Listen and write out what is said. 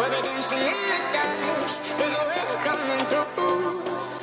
We'll be dancing in the dust, 'cause we're coming through.